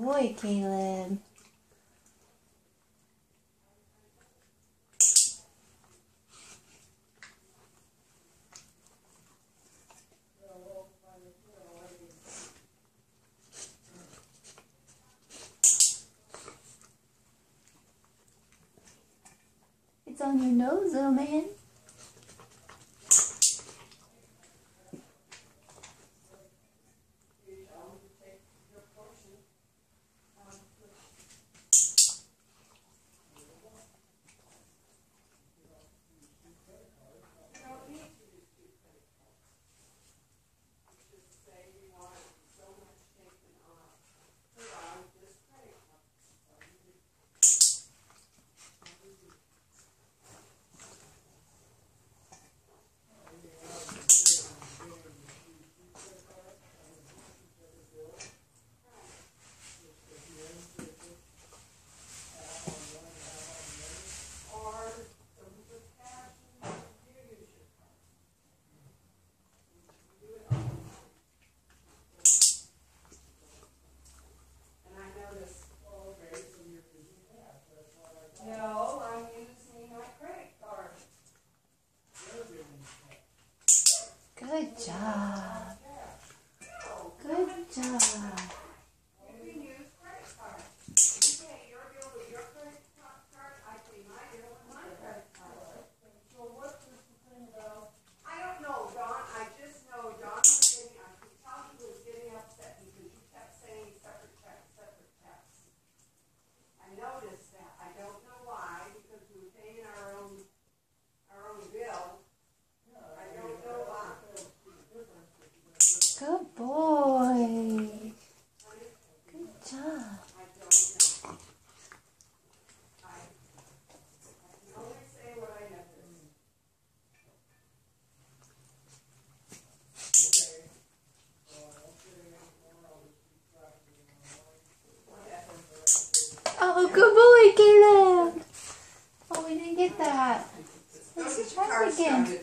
boy, Caleb. It's on your nose, little man. Good job. Good job. Good boy. Good job. Oh, good boy, Caleb. Oh, we didn't get that. Let's try it again.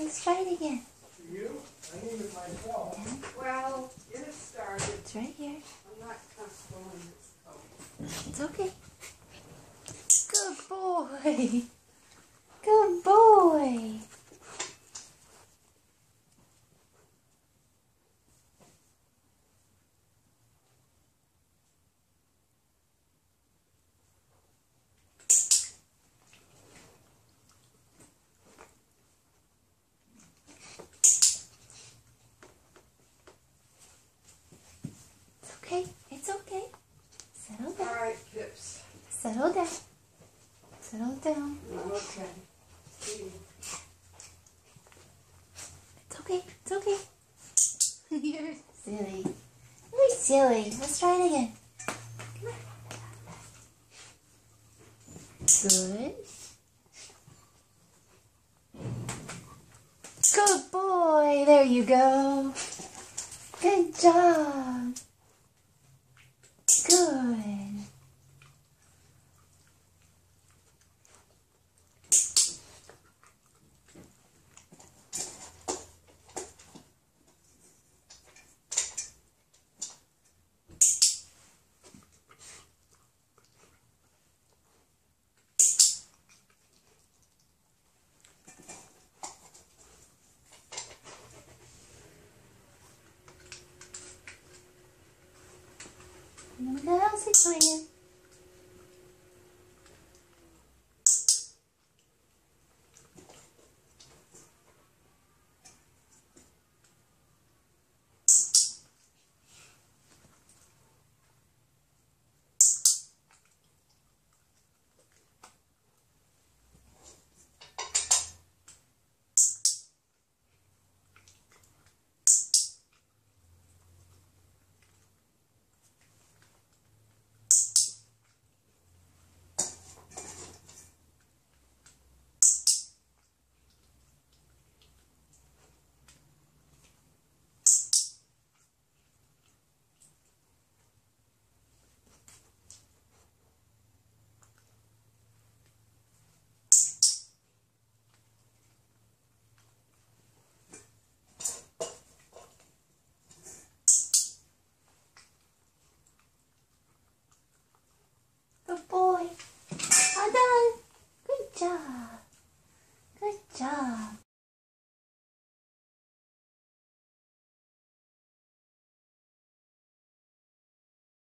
Let's try it again. You? I need it myself. Yeah. Well, get it started. It's right here. I'm not comfortable in this coat. It's okay. Good boy. Good boy. Okay, it's okay. Settle down. All right, Pips. Settle down. Settle down. Okay. It's okay. It's okay. You're silly. You're silly. Let's try it again. Come on. Good. Good boy. There you go. Good job. Good. What else is playing?